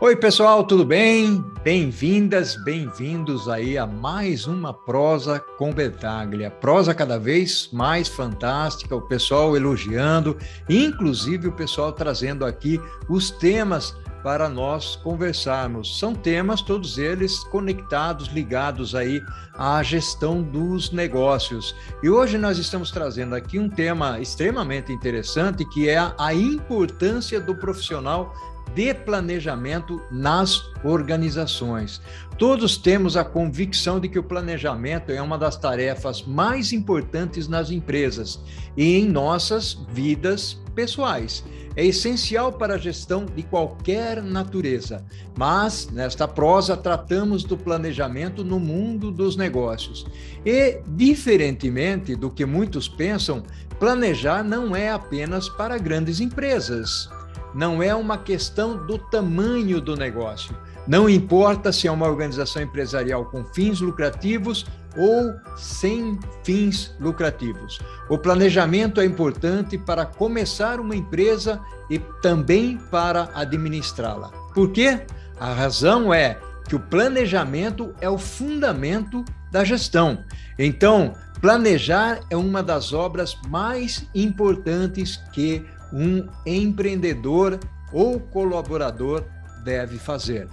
Oi pessoal, tudo bem? Bem-vindas, bem-vindos aí a mais uma prosa com Bertaglia. Prosa cada vez mais fantástica, o pessoal elogiando, inclusive o pessoal trazendo aqui os temas para nós conversarmos. São temas, todos eles conectados, ligados aí à gestão dos negócios. E hoje nós estamos trazendo aqui um tema extremamente interessante, que é a importância do profissional de planejamento nas organizações. Todos temos a convicção de que o planejamento é uma das tarefas mais importantes nas empresas e em nossas vidas pessoais. É essencial para a gestão de qualquer natureza, mas nesta prosa tratamos do planejamento no mundo dos negócios. E, diferentemente do que muitos pensam, planejar não é apenas para grandes empresas. Não é uma questão do tamanho do negócio. Não importa se é uma organização empresarial com fins lucrativos ou sem fins lucrativos. O planejamento é importante para começar uma empresa e também para administrá-la. Por quê? A razão é que o planejamento é o fundamento da gestão. Então, planejar é uma das obras mais importantes que um empreendedor ou colaborador deve fazer.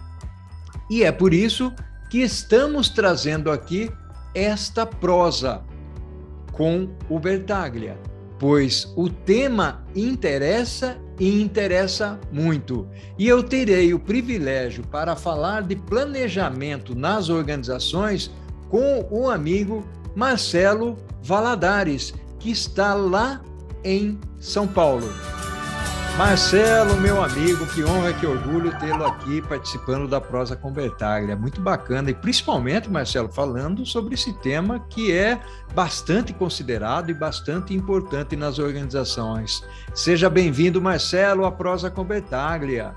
E é por isso que estamos trazendo aqui esta prosa com o Bertaglia, pois o tema interessa e interessa muito. E eu terei o privilégio para falar de planejamento nas organizações com o amigo Marcelo Valadares, que está lá em São Paulo. Marcelo, meu amigo, que honra, que orgulho tê-lo aqui participando da prosa com Bertaglia. Muito bacana e principalmente, Marcelo, falando sobre esse tema que é bastante considerado e bastante importante nas organizações. Seja bem-vindo, Marcelo, à prosa com Bertaglia.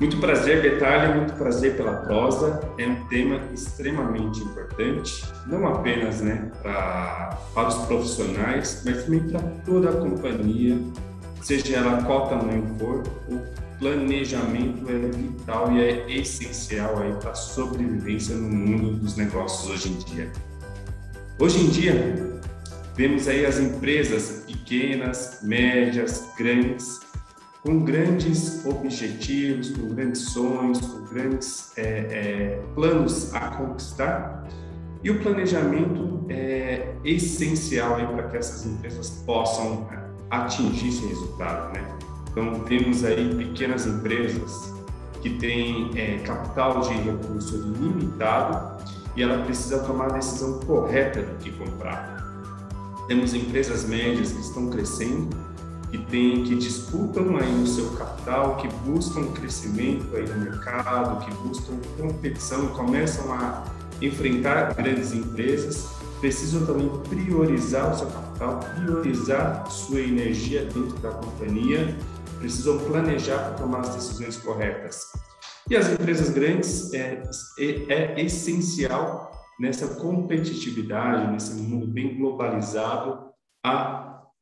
Muito prazer, Bertaglia, muito prazer pela prosa. É um tema extremamente importante, não apenas para os profissionais, mas também para toda a companhia, seja ela qual tamanho for. O planejamento é vital e é essencial para a sobrevivência no mundo dos negócios hoje em dia. Hoje em dia, vemos aí as empresas pequenas, médias, grandes, com grandes objetivos, com grandes sonhos, com grandes planos a conquistar. E o planejamento é essencial para que essas empresas possam atingir esse resultado, Então, temos aí pequenas empresas que têm capital de recurso limitado e ela precisa tomar a decisão correta do que comprar. Temos empresas médias que estão crescendo, que disputam aí o seu capital, que buscam crescimento aí no mercado, que buscam competição e começam a enfrentar grandes empresas, precisam também priorizar o seu capital, priorizar sua energia dentro da companhia, precisam planejar para tomar as decisões corretas. E as empresas grandes é essencial nessa competitividade, nesse mundo bem globalizado,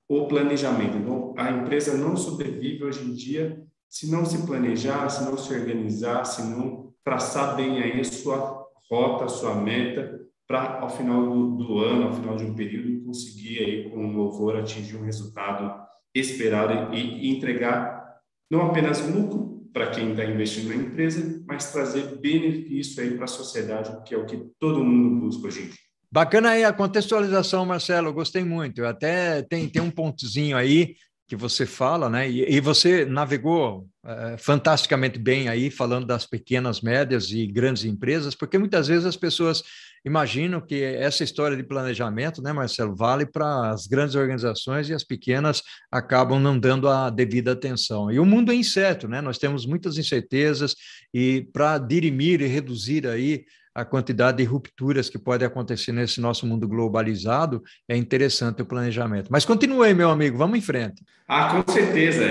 o planejamento. Então, a empresa não sobrevive hoje em dia se não se planejar, se não se organizar, se não traçar bem aí sua rota, sua meta, para ao final do ano, ao final de um período, conseguir aí com louvor atingir um resultado esperado e entregar não apenas lucro para quem está investindo na empresa, mas trazer benefício aí para a sociedade, que é o que todo mundo busca hoje em dia. Bacana aí a contextualização, Marcelo, gostei muito. Até tem um pontozinho aí que você fala, E você navegou fantasticamente bem aí, falando das pequenas, médias e grandes empresas, porque muitas vezes as pessoas imaginam que essa história de planejamento, Marcelo, vale para as grandes organizações e as pequenas acabam não dando a devida atenção. E o mundo é incerto, Nós temos muitas incertezas e para dirimir e reduzir aí a quantidade de rupturas que pode acontecer nesse nosso mundo globalizado, é interessante o planejamento. Mas continue aí, meu amigo, vamos em frente. Ah, com certeza.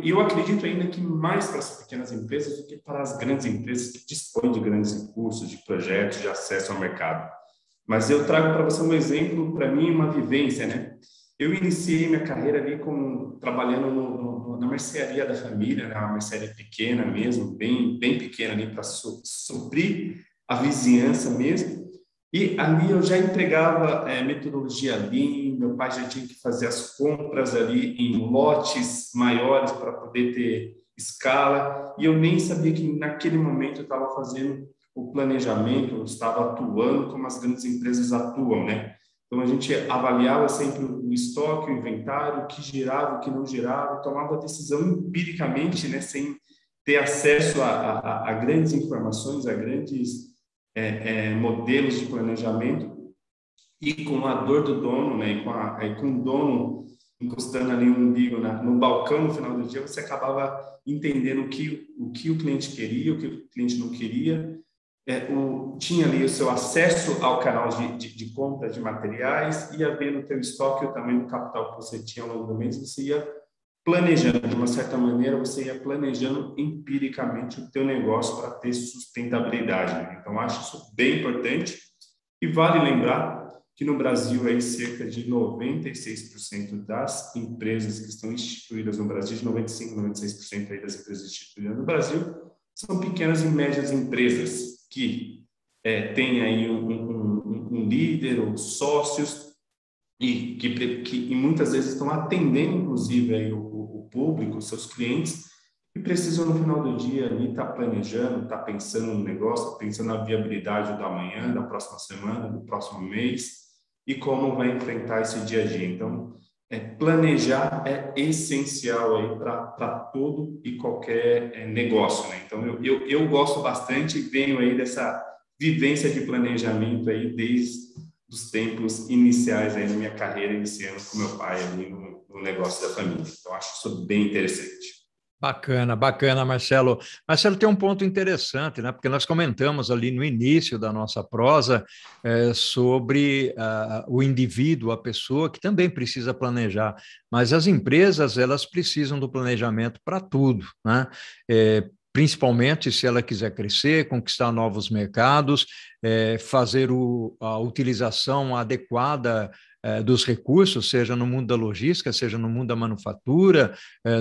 Eu acredito ainda que mais para as pequenas empresas do que para as grandes empresas que dispõem de grandes recursos, de projetos, de acesso ao mercado. Mas eu trago para você um exemplo, para mim, uma vivência, Eu iniciei minha carreira ali trabalhando na mercearia da família, né? Uma mercearia pequena mesmo, bem pequena ali, para suprir a vizinhança mesmo. E ali eu já entregava metodologia Lean, meu pai já tinha que fazer as compras ali em lotes maiores para poder ter escala, e eu nem sabia que naquele momento eu estava fazendo o planejamento, eu estava atuando como as grandes empresas atuam, né? Então, a gente avaliava sempre o estoque, o inventário, o que girava, o que não girava, tomava a decisão empiricamente, né, sem ter acesso a grandes informações, a grandes modelos de planejamento, e com a dor do dono, né, com o dono encostando ali um umbigo no balcão no final do dia, você acabava entendendo o que o cliente queria, o que o cliente não queria. Tinha ali o seu acesso ao canal de compra de materiais, ia vendo o teu estoque e o tamanho do capital que você tinha ao longo do mês, você ia planejando, de uma certa maneira, você ia planejando empiricamente o teu negócio para ter sustentabilidade, né? Então, acho isso bem importante e vale lembrar que no Brasil, aí, cerca de 96% das empresas que estão instituídas no Brasil, de 95%, 96% aí das empresas instituídas no Brasil, são pequenas e médias empresas, que tem aí um líder ou sócios e que muitas vezes estão atendendo, inclusive, aí o público, seus clientes, e precisam, no final do dia, estar planejando, estar pensando no negócio, pensando na viabilidade do amanhã, da próxima semana, do próximo mês, e como vai enfrentar esse dia a dia. Então, planejar é essencial aí para todo e qualquer negócio, né? Então, eu gosto bastante e venho aí dessa vivência de planejamento aí desde os tempos iniciais aí da minha carreira, iniciando com meu pai ali no negócio da família. Então, acho isso bem interessante. Bacana, Marcelo. Marcelo, tem um ponto interessante, né? Porque nós comentamos ali no início da nossa prosa sobre o indivíduo, a pessoa que também precisa planejar, mas as empresas, elas precisam do planejamento para tudo, né? Principalmente se ela quiser crescer, conquistar novos mercados, fazer a utilização adequada dos recursos, seja no mundo da logística, seja no mundo da manufatura,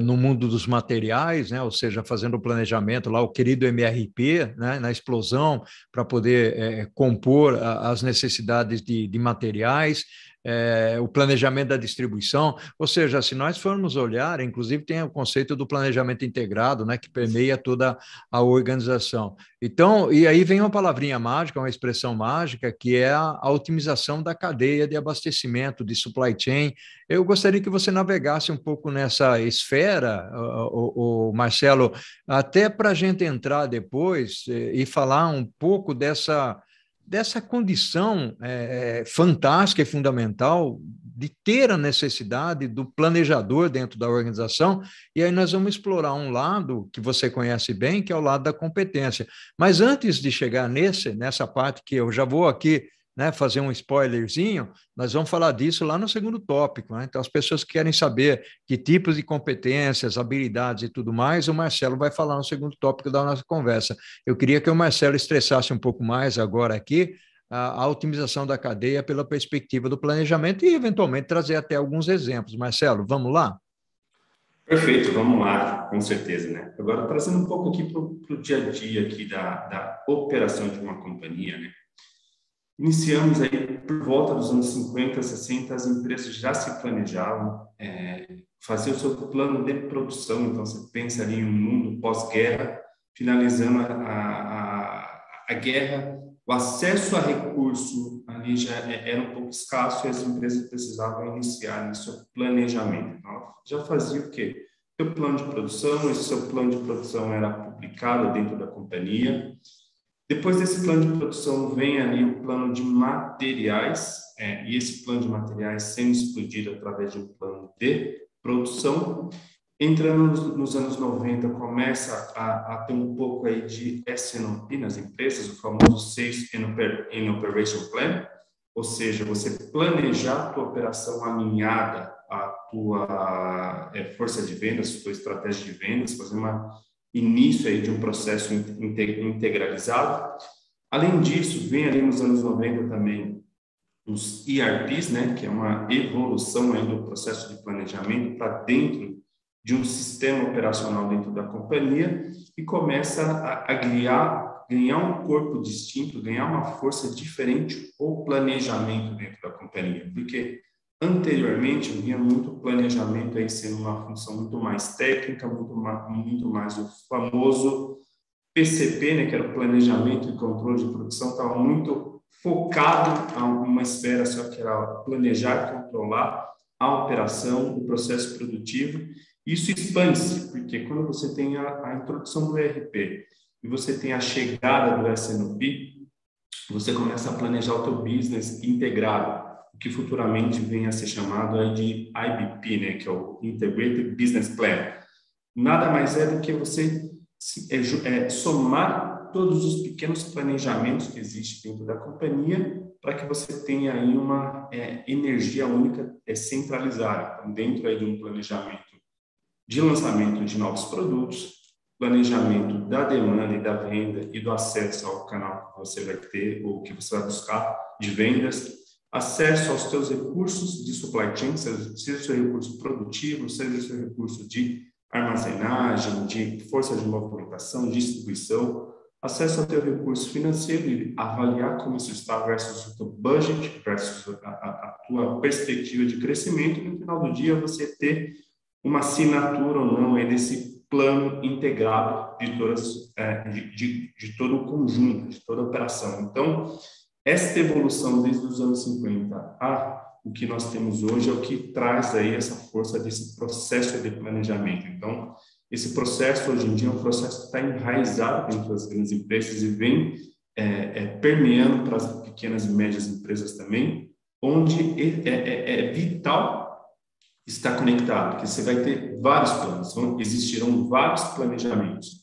no mundo dos materiais, né? Ou seja, fazendo o planejamento lá, o querido MRP, né? Na explosão, para poder compor as necessidades de materiais, o planejamento da distribuição. Ou seja, se nós formos olhar, inclusive tem o conceito do planejamento integrado, né? Que permeia toda a organização. Então, e aí vem uma palavrinha mágica, uma expressão mágica, que é a otimização da cadeia de abastecimento, de supply chain. Eu gostaria que você navegasse um pouco nessa esfera, Marcelo, até para a gente entrar depois e falar um pouco dessa condição fantástica e fundamental de ter a necessidade do planejador dentro da organização, e aí nós vamos explorar um lado que você conhece bem, que é o lado da competência. Mas antes de chegar nessa parte, que eu já vou aqui, né, fazer um spoilerzinho, nós vamos falar disso lá no segundo tópico, né? Então, as pessoas que querem saber que tipos de competências, habilidades e tudo mais, o Marcelo vai falar no segundo tópico da nossa conversa. Eu queria que o Marcelo estressasse um pouco mais agora aqui a otimização da cadeia pela perspectiva do planejamento e, eventualmente, trazer até alguns exemplos. Marcelo, vamos lá? Perfeito, vamos lá, com certeza, né? Agora, trazendo um pouco aqui para o dia a dia aqui da operação de uma companhia, né? Iniciamos aí por volta dos anos 50, 60, as empresas já se planejavam, faziam o seu plano de produção. Então, você pensa ali em um mundo pós-guerra, finalizando a guerra, o acesso a recurso ali já era um pouco escasso e as empresas precisavam iniciar o seu planejamento. Então, já fazia o quê? Seu plano de produção, esse seu plano de produção era publicado dentro da companhia. Depois desse plano de produção vem ali o plano de materiais, e esse plano de materiais sendo explodido através de um plano de produção. Entrando nos anos 90, começa a ter um pouco aí de S&OP nas empresas, o famoso Sales and Operation Plan, ou seja, você planejar a tua operação alinhada à tua força de vendas, tua estratégia de vendas, fazer uma início aí de um processo integralizado. Além disso, vem ali nos anos 90 também os ERPs, né, que é uma evolução aí do processo de planejamento para dentro de um sistema operacional dentro da companhia e começa a ganhar um corpo distinto, ganhar uma força diferente o planejamento dentro da companhia, porque anteriormente eu via muito planejamento aí sendo uma função muito mais técnica, muito mais o famoso PCP, né, que era o planejamento e controle de produção, estava muito focado a uma esfera só que era planejar, controlar a operação, o processo produtivo. Isso expande-se, porque quando você tem a introdução do ERP e você tem a chegada do S&OP, você começa a planejar o teu business integrado, o que futuramente vem a ser chamado de IBP, né, que é o Integrated Business Plan. Nada mais é do que você somar todos os pequenos planejamentos que existem dentro da companhia para que você tenha aí uma energia única centralizada. Então, dentro aí de um planejamento de lançamento de novos produtos, planejamento da demanda e da venda e do acesso ao canal que você vai ter ou que você vai buscar de vendas, acesso aos seus recursos de supply chain, seja o seu recurso produtivo, seja o seu recurso de armazenagem, de força de movimentação, distribuição, acesso ao seu recurso financeiro e avaliar como isso está versus o teu budget, versus a tua perspectiva de crescimento, e no final do dia você ter uma assinatura ou não desse plano integrado de todo o conjunto, de toda a operação. Então, esta evolução desde os anos 50 a o que nós temos hoje é o que traz aí essa força desse processo de planejamento. Então, esse processo hoje em dia é um processo que está enraizado dentro das grandes empresas e vem permeando para as pequenas e médias empresas também, onde é vital está conectado, porque você vai ter vários planos, existirão vários planejamentos.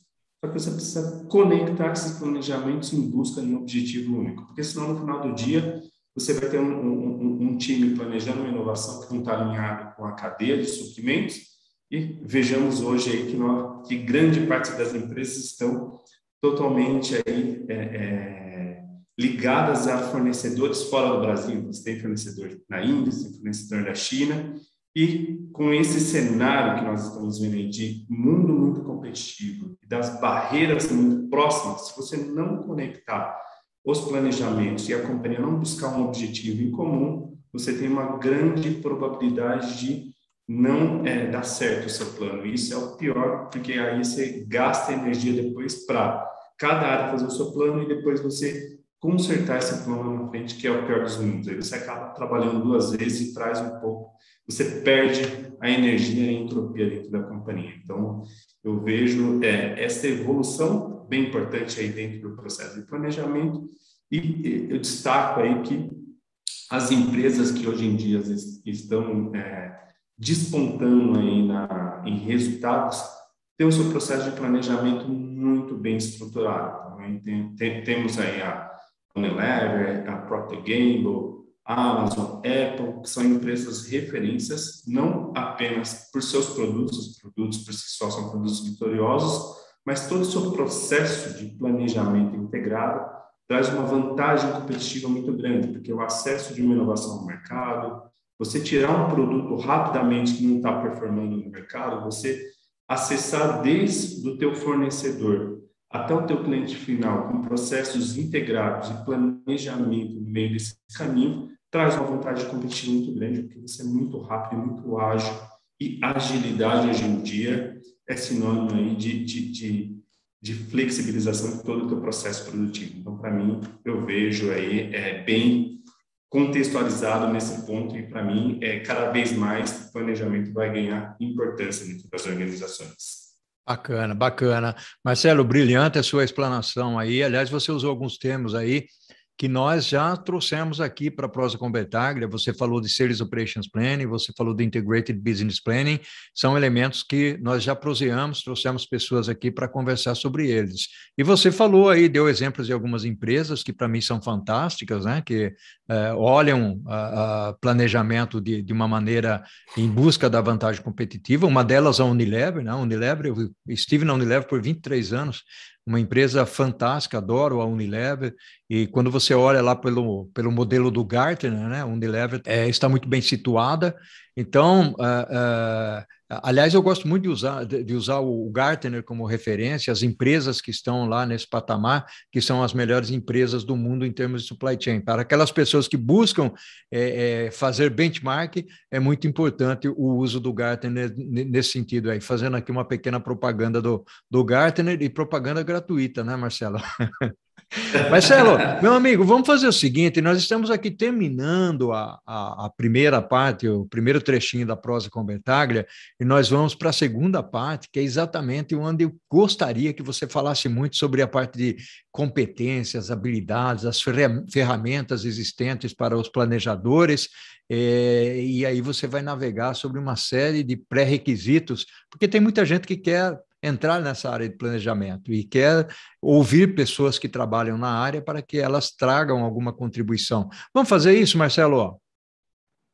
Só que você precisa conectar esses planejamentos em busca de um objetivo único, porque senão no final do dia você vai ter um time planejando uma inovação que não está alinhado com a cadeia de suprimentos e vejamos hoje aí que grande parte das empresas estão totalmente aí ligadas a fornecedores fora do Brasil. Você tem fornecedor na Índia, você tem fornecedor da China. E com esse cenário que nós estamos vivendo de mundo muito competitivo e das barreiras muito próximas, se você não conectar os planejamentos e a companhia não buscar um objetivo em comum, você tem uma grande probabilidade de não dar certo o seu plano. Isso é o pior, porque aí você gasta energia depois para cada área fazer o seu plano e depois você consertar esse plano na frente, que é o pior dos mundos. Aí você acaba trabalhando duas vezes e traz um pouco. Você perde a energia e a entropia dentro da companhia. Então, eu vejo essa evolução bem importante aí dentro do processo de planejamento e eu destaco aí que as empresas que hoje em dia estão despontando aí em resultados têm o seu processo de planejamento muito bem estruturado. Então, temos aí a Unilever, a Procter Gamble, a Amazon, Apple, que são empresas referências, não apenas por seus produtos, os produtos por si só são produtos vitoriosos, mas todo o seu processo de planejamento integrado traz uma vantagem competitiva muito grande, porque o acesso de uma inovação no mercado, você tirar um produto rapidamente que não está performando no mercado, você acessar desde o teu fornecedor até o teu cliente final, com processos integrados e planejamento no meio desse caminho, traz uma vantagem competitiva muito grande, porque você é muito rápido, muito ágil, e agilidade hoje em dia é sinônimo aí de flexibilização de todo o teu processo produtivo. Então, para mim, eu vejo aí bem contextualizado nesse ponto, e para mim, cada vez mais o planejamento vai ganhar importância dentro das organizações. Bacana, bacana. Marcelo, brilhante a sua explanação aí. Aliás, você usou alguns termos aí que nós já trouxemos aqui para a Prosa com Bertaglia. Você falou de Sales Operations Planning, você falou de Integrated Business Planning. São elementos que nós já proseamos, trouxemos pessoas aqui para conversar sobre eles. E você falou aí, deu exemplos de algumas empresas que para mim são fantásticas, né? Que olham planejamento de uma maneira em busca da vantagem competitiva. Uma delas é a Unilever, né? Unilever, eu estive na Unilever por 23 anos, uma empresa fantástica, adoro a Unilever, e quando você olha lá pelo modelo do Gartner, né, a Unilever está muito bem situada. Então, aliás, eu gosto muito de usar o Gartner como referência, as empresas que estão lá nesse patamar, que são as melhores empresas do mundo em termos de supply chain. Para aquelas pessoas que buscam fazer benchmark, é muito importante o uso do Gartner nesse sentido aí, fazendo aqui uma pequena propaganda do Gartner, e propaganda gratuita, né, Marcelo? Marcelo, meu amigo, vamos fazer o seguinte, nós estamos aqui terminando a primeira parte, o primeiro trechinho da prosa com Bertaglia, e nós vamos para a segunda parte, que é exatamente onde eu gostaria que você falasse muito sobre a parte de competências, habilidades, as ferramentas existentes para os planejadores, e aí você vai navegar sobre uma série de pré-requisitos, porque tem muita gente que quer entrar nessa área de planejamento e quer ouvir pessoas que trabalham na área para que elas tragam alguma contribuição. Vamos fazer isso, Marcelo?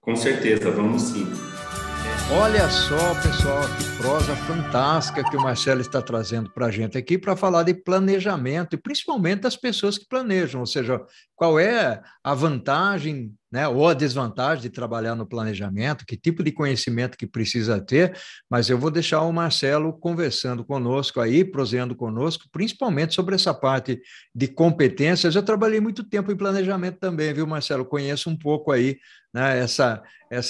Com certeza, vamos sim. Olha só, pessoal, que prosa fantástica que o Marcelo está trazendo para a gente aqui para falar de planejamento, e principalmente das pessoas que planejam, ou seja, qual é a vantagem, né, ou a desvantagem de trabalhar no planejamento, que tipo de conhecimento que precisa ter, mas eu vou deixar o Marcelo conversando conosco aí, proseando conosco, principalmente sobre essa parte de competências. Eu trabalhei muito tempo em planejamento também, viu, Marcelo? Conheço um pouco aí, né, essa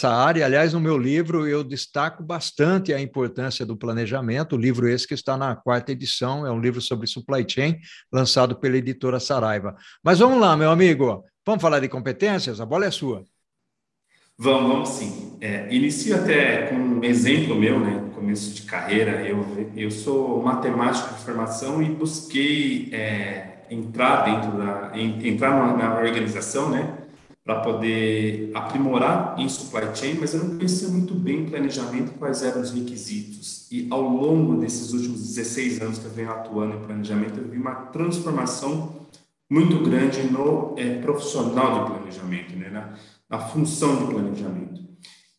área. Aliás, no meu livro eu destaco bastante a importância do planejamento, o livro esse que está na 4ª edição, é um livro sobre supply chain, lançado pela editora Saraiva. Mas vamos lá, meu amigo. Vamos falar de competências? A bola é sua. Vamos sim. Inicio até com um exemplo meu, né? No começo de carreira, eu sou matemático de formação e busquei entrar na organização, né? Para poder aprimorar em supply chain, mas eu não conhecia muito bem o planejamento, quais eram os requisitos. E ao longo desses últimos 16 anos que eu venho atuando em planejamento, eu vi uma transformação muito grande no profissional de planejamento, né? na função de planejamento.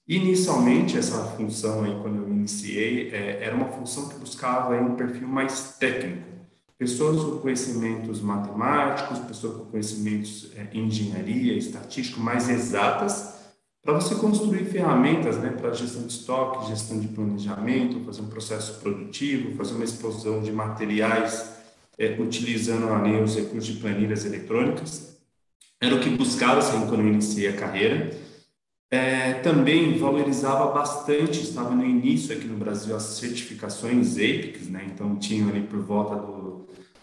Inicialmente, essa função, aí, quando eu iniciei, era uma função que buscava aí, um perfil mais técnico. Pessoas com conhecimentos matemáticos, pessoas com conhecimentos em engenharia, estatístico, mais exatas, para você construir ferramentas, né, para gestão de estoque, gestão de planejamento, fazer um processo produtivo, fazer uma exposição de materiais, utilizando ali os recursos de planilhas eletrônicas. Era o que buscava assim, quando eu iniciei a carreira. Também valorizava bastante, estava no início aqui no Brasil, as certificações EPICs, né? Então tinham ali por volta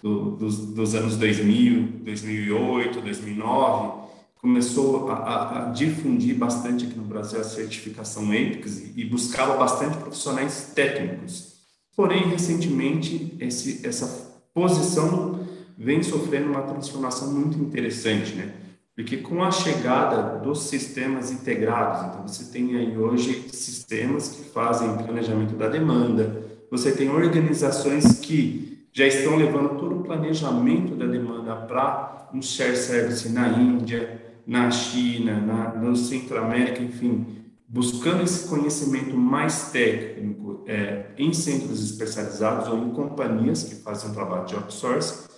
dos anos 2000, 2008, 2009, começou a difundir bastante aqui no Brasil a certificação EPICs e buscava bastante profissionais técnicos. Porém, recentemente, essa posição vem sofrendo uma transformação muito interessante, né? Porque com a chegada dos sistemas integrados, então você tem aí hoje sistemas que fazem planejamento da demanda, você tem organizações que já estão levando todo o planejamento da demanda para um share service na Índia, na China, no Centro-América, enfim, buscando esse conhecimento mais técnico em centros especializados ou em companhias que fazem um trabalho de outsourcing,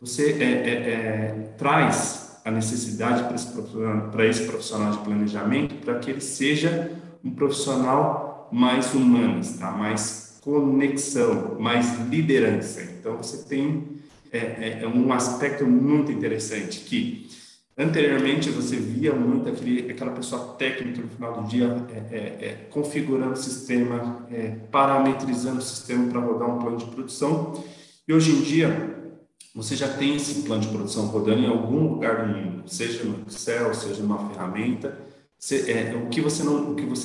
você traz a necessidade para esse profissional de planejamento para que ele seja um profissional mais humano, tá? Mais conexão, mais liderança. Então, você tem um aspecto muito interessante que anteriormente, você via muito aquela pessoa técnica no final do dia configurando o sistema, parametrizando o sistema para rodar um plano de produção. E hoje em dia, você já tem esse plano de produção rodando em algum lugar do mundo, seja no Excel, seja numa ferramenta. O que você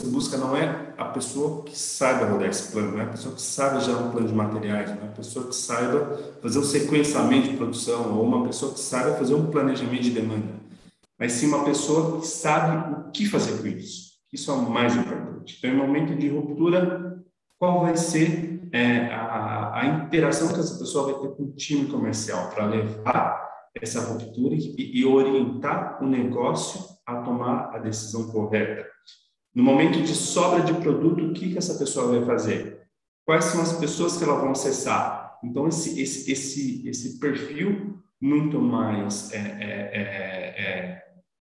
busca não é a pessoa que saiba rodar esse plano, não é a pessoa que saiba gerar um plano de materiais, não é a pessoa que saiba fazer um sequenciamento de produção ou uma pessoa que saiba fazer um planejamento de demanda, mas sim uma pessoa que sabe o que fazer com isso. Isso é o mais importante. Então, em momento de ruptura, qual vai ser a interação que essa pessoa vai ter com o time comercial para levar essa ruptura e orientar o negócio a tomar a decisão correta. No momento de sobra de produto, o que essa pessoa vai fazer? Quais são as pessoas que ela vai acessar? Então, esse perfil muito mais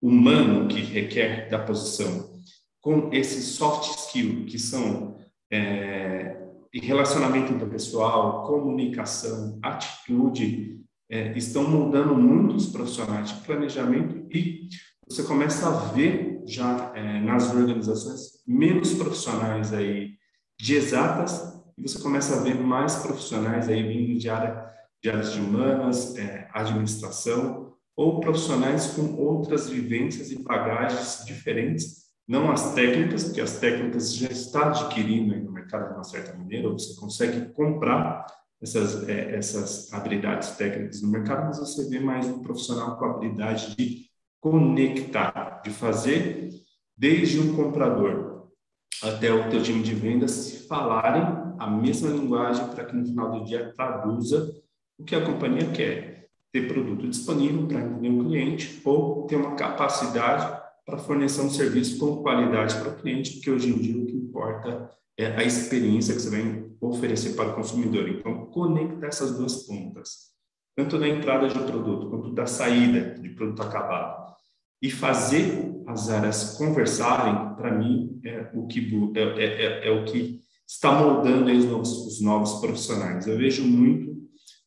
humano que requer da posição, com esse soft skill, que são relacionamento interpessoal, comunicação, atitude, estão moldando muitos profissionais de planejamento, e você começa a ver já nas organizações menos profissionais aí de exatas, e você começa a ver mais profissionais aí vindo de áreas de humanas, administração, ou profissionais com outras vivências e bagagens diferentes, não as técnicas, porque as técnicas já está adquirindo aí no mercado de uma certa maneira, ou você consegue comprar essas habilidades técnicas no mercado, mas você vê mais um profissional com a habilidade de conectar, de fazer desde um comprador até o teu time de vendas se falarem a mesma linguagem, para que no final do dia traduza o que a companhia quer: ter produto disponível para atender o cliente, ou ter uma capacidade para fornecer um serviço com qualidade para o cliente, porque hoje em dia o que importa é a experiência que você vai oferecer para o consumidor. Então, conectar essas duas pontas, tanto da entrada de produto quanto da saída de produto acabado, e fazer as áreas conversarem, para mim, é o que está moldando aí os novos profissionais. Eu vejo muito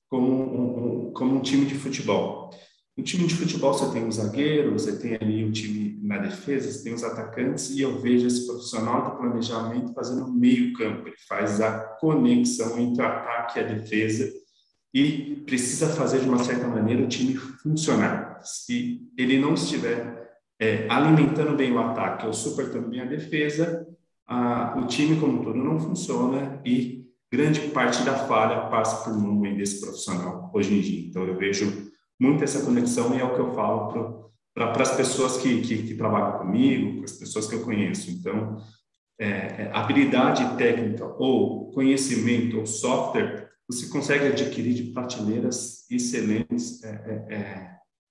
como um time de futebol. No time de futebol você tem um zagueiro, você tem ali o time na defesa, você tem os atacantes, e eu vejo esse profissional do planejamento fazendo meio campo. Ele faz a conexão entre o ataque e a defesa, e precisa fazer, de uma certa maneira, o time funcionar. Se ele não estiver alimentando bem o ataque ou suportando bem a defesa, o time como um todo não funciona, e grande parte da falha passa por mão desse profissional hoje em dia. Então eu vejo muito essa conexão, e é o que eu falo para as pessoas que trabalham comigo, para as pessoas que eu conheço. Então, habilidade técnica ou conhecimento ou software, você consegue adquirir de prateleiras excelentes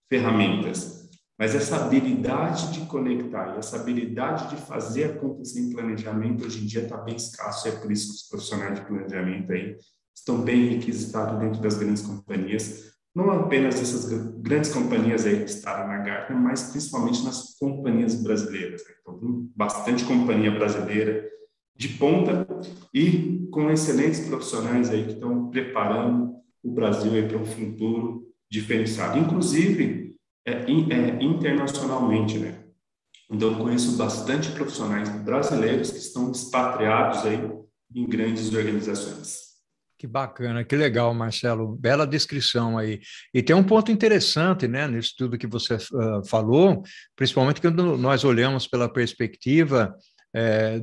ferramentas. Mas essa habilidade de conectar, essa habilidade de fazer acontecer em planejamento, hoje em dia está bem escasso, e é por isso que os profissionais de planejamento aí estão bem requisitados dentro das grandes companhias. Não apenas essas grandes companhias aí que estavam na Gartner, mas principalmente nas companhias brasileiras. Então, bastante companhia brasileira de ponta, e com excelentes profissionais aí que estão preparando o Brasil aí para um futuro diferenciado, inclusive internacionalmente, né? Então, eu conheço bastante profissionais brasileiros que estão expatriados aí em grandes organizações. Que bacana, que legal, Marcelo. Bela descrição aí. E tem um ponto interessante, né, nisso tudo que você falou, principalmente quando nós olhamos pela perspectiva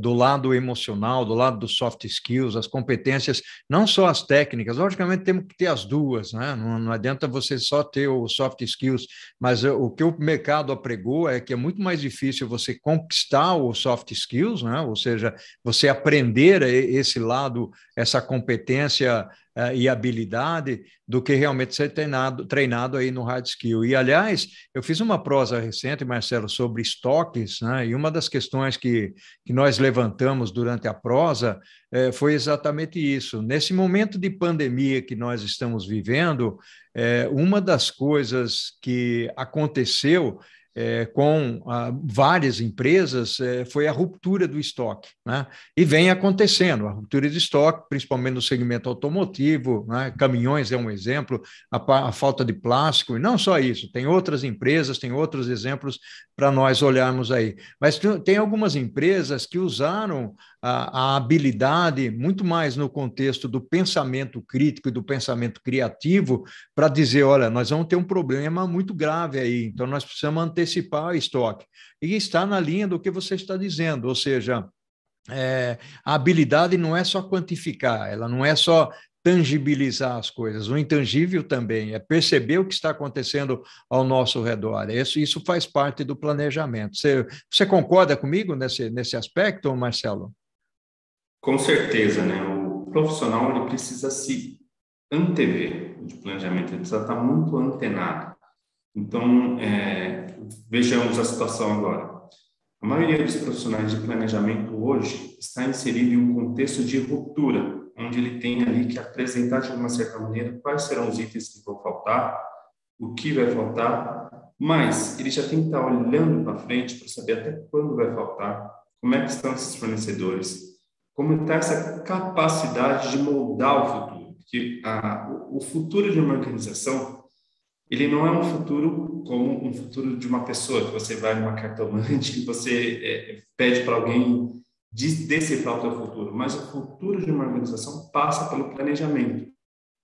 do lado emocional, do lado dos soft skills, as competências, não só as técnicas. Logicamente, temos que ter as duas, né? Não adianta você só ter o soft skills, mas o que o mercado apregou é que é muito mais difícil você conquistar o soft skills, né? Ou seja, você aprender esse lado, essa competência e habilidade, do que realmente ser treinado aí no hard skill. E, aliás, eu fiz uma prosa recente, Marcelo, sobre estoques, né? E uma das questões que nós levantamos durante a prosa foi exatamente isso. Nesse momento de pandemia que nós estamos vivendo, uma das coisas que aconteceu com várias empresas foi a ruptura do estoque, né? E vem acontecendo a ruptura de estoque, principalmente no segmento automotivo, né? Caminhões é um exemplo, a falta de plástico, e não só isso, tem outras empresas, tem outros exemplos para nós olharmos aí. Mas tem algumas empresas que usaram a habilidade, muito mais no contexto do pensamento crítico e do pensamento criativo, para dizer: olha, nós vamos ter um problema muito grave aí, então nós precisamos antecipar o estoque. E está na linha do que você está dizendo, ou seja, a habilidade não é só quantificar, ela não é só tangibilizar as coisas, o intangível também, é perceber o que está acontecendo ao nosso redor. Isso faz parte do planejamento. Você concorda comigo nesse aspecto, Marcelo? Com certeza, né? O profissional, ele precisa se antever de planejamento, ele precisa estar muito antenado. Então, vejamos a situação agora. A maioria dos profissionais de planejamento hoje está inserido em um contexto de ruptura, onde ele tem ali que apresentar de uma certa maneira quais serão os itens que vão faltar, o que vai faltar, mas ele já tem que estar olhando para frente para saber até quando vai faltar, como é que estão esses fornecedores, como está essa capacidade de moldar o futuro, porque o futuro de uma organização, ele não é um futuro como um futuro de uma pessoa, que você vai numa cartomante, que você pede para alguém decifrar o teu futuro, mas o futuro de uma organização passa pelo planejamento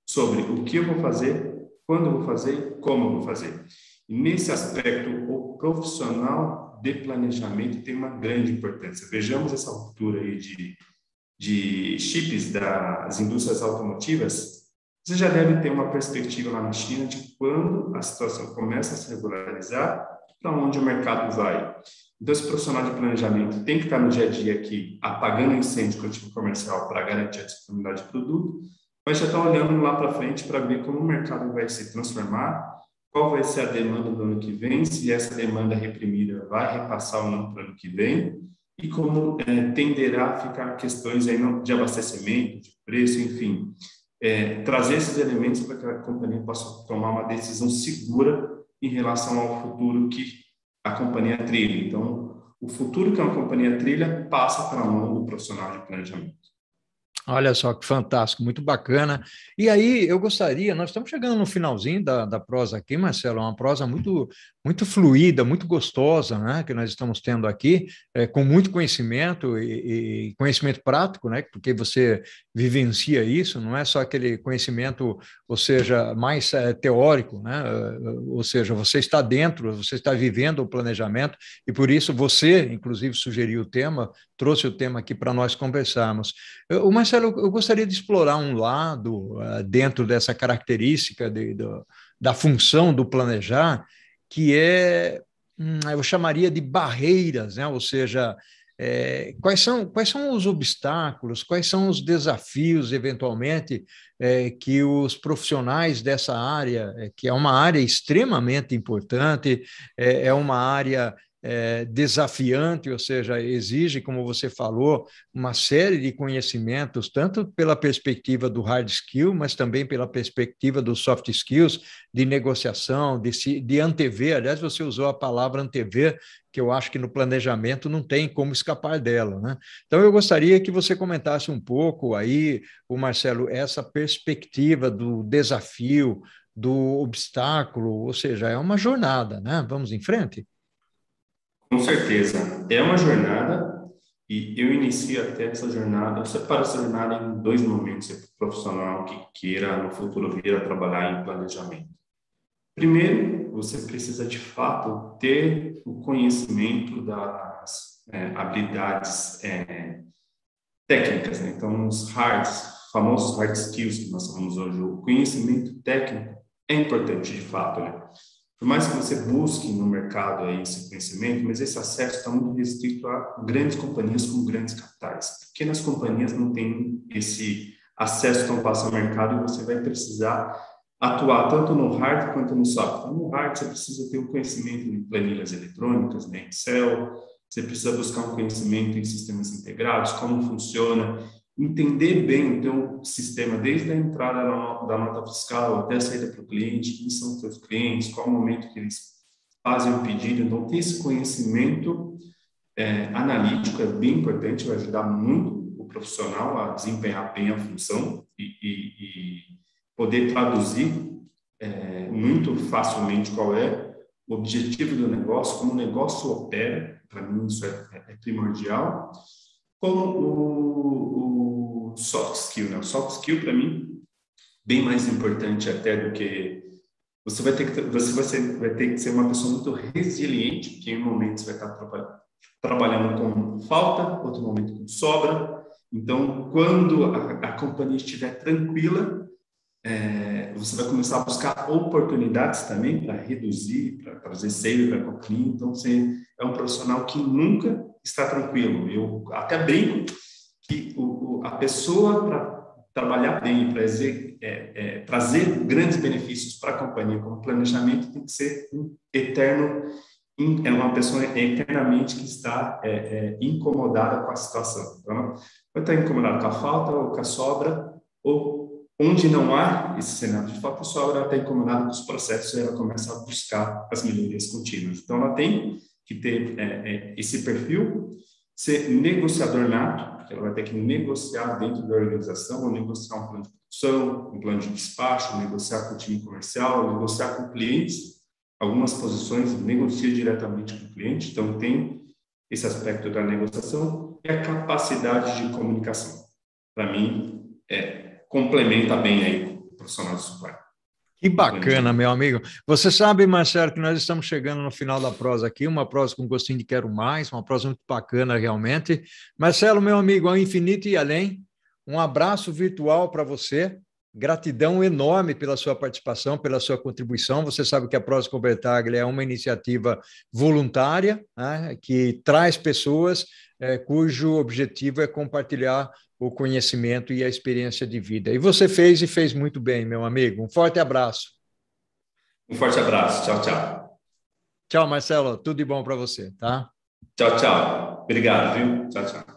sobre o que eu vou fazer, quando eu vou fazer e como eu vou fazer. E nesse aspecto, o profissional de planejamento tem uma grande importância. Vejamos essa ruptura aí de chips das indústrias automotivas. Você já deve ter uma perspectiva lá na China de quando a situação começa a se regularizar, para onde o mercado vai. Então, esse profissional de planejamento tem que estar no dia a dia aqui, apagando incêndio com o time comercial para garantir a disponibilidade de produto, mas já está olhando lá para frente para ver como o mercado vai se transformar, qual vai ser a demanda do ano que vem, se essa demanda reprimida vai repassar ou não para o ano que vem, e como tenderá a ficar questões aí de abastecimento, de preço, enfim. Trazer esses elementos para que a companhia possa tomar uma decisão segura em relação ao futuro que a companhia trilha. Então, o futuro que a companhia trilha passa para a mão do profissional de planejamento. Olha só que fantástico, muito bacana. E aí, eu gostaria, nós estamos chegando no finalzinho da prosa aqui, Marcelo, uma prosa muito, muito fluida, muito gostosa, né, que nós estamos tendo aqui, com muito conhecimento e conhecimento prático, né, porque você vivencia isso, não é só aquele conhecimento, ou seja, mais teórico, né, ou seja, você está dentro, você está vivendo o planejamento, e por isso você, inclusive, sugeriu o tema, trouxe o tema aqui para nós conversarmos. O Marcelo, eu gostaria de explorar um lado dentro dessa característica da função do planejar, que é, eu chamaria de barreiras, né? Ou seja, quais são os obstáculos, quais são os desafios, eventualmente, que os profissionais dessa área, que é uma área extremamente importante, é uma área desafiante, ou seja, exige, como você falou, uma série de conhecimentos, tanto pela perspectiva do hard skill, mas também pela perspectiva dos soft skills, de negociação, de antever. Aliás, você usou a palavra antever, que eu acho que no planejamento não tem como escapar dela, né? Então, eu gostaria que você comentasse um pouco aí, o Marcelo, essa perspectiva do desafio, do obstáculo, ou seja, é uma jornada, né? Vamos em frente? Com certeza, é uma jornada, e eu inicio até essa jornada, eu separo essa jornada em dois momentos para o profissional que queira no futuro vir a trabalhar em planejamento. Primeiro, você precisa de fato ter o conhecimento das habilidades técnicas, né? Então, os famosos hard skills que nós falamos hoje, o conhecimento técnico é importante de fato, né? Por mais que você busque no mercado aí esse conhecimento, mas esse acesso está muito restrito a grandes companhias com grandes capitais. Pequenas companhias não têm esse acesso tão fácil ao mercado, e você vai precisar atuar tanto no hard quanto no soft. No hard, você precisa ter um conhecimento em planilhas eletrônicas, né, Excel, você precisa buscar um conhecimento em sistemas integrados, como funciona, entender bem o teu sistema, desde a entrada da nota fiscal até a saída para o cliente, quem são os teus clientes, qual o momento que eles fazem o pedido. Então, ter esse conhecimento analítico é bem importante, vai ajudar muito o profissional a desempenhar bem a função e poder traduzir muito facilmente qual é o objetivo do negócio, como o negócio opera. Para mim, isso é primordial. Como o soft skill, né? O soft skill, para mim, bem mais importante até do que... Você vai ter que ser uma pessoa muito resiliente, porque em um momento você vai estar trabalhando com falta, outro momento com sobra. Então, quando a companhia estiver tranquila, você vai começar a buscar oportunidades também para reduzir, para trazer save para a companhia. Então, você é um profissional que nunca está tranquilo. Eu até brinco que a pessoa, para trabalhar bem, para trazer grandes benefícios para a companhia como planejamento, tem que ser um eterno é uma pessoa eternamente que está incomodada com a situação. Então, vai estar incomodado com a falta ou com a sobra, ou onde não há esse cenário de falta e sobra, ela está incomodada com os processos e ela começa a buscar as melhorias contínuas. Então, ela tem que ter esse perfil, ser negociador nato, ela vai ter que negociar dentro da organização, ou negociar um plano de produção, um plano de despacho, negociar com o time comercial, negociar com clientes. Algumas posições negocia diretamente com o cliente, então tem esse aspecto da negociação e a capacidade de comunicação. Para mim, complementa bem aí o profissional de supply. Que bacana, meu amigo. Você sabe, Marcelo, que nós estamos chegando no final da prosa aqui, uma prosa com gostinho de quero mais, uma prosa muito bacana realmente. Marcelo, meu amigo, ao infinito e além, um abraço virtual para você. Gratidão enorme pela sua participação, pela sua contribuição. Você sabe que a Prosa com o Bertaglia é uma iniciativa voluntária, né, que traz pessoas cujo objetivo é compartilhar o conhecimento e a experiência de vida. E você fez e fez muito bem, meu amigo. Um forte abraço. Um forte abraço. Tchau, tchau. Tchau, Marcelo. Tudo de bom para você, tá? Tchau, tchau. Obrigado, viu? Tchau, tchau.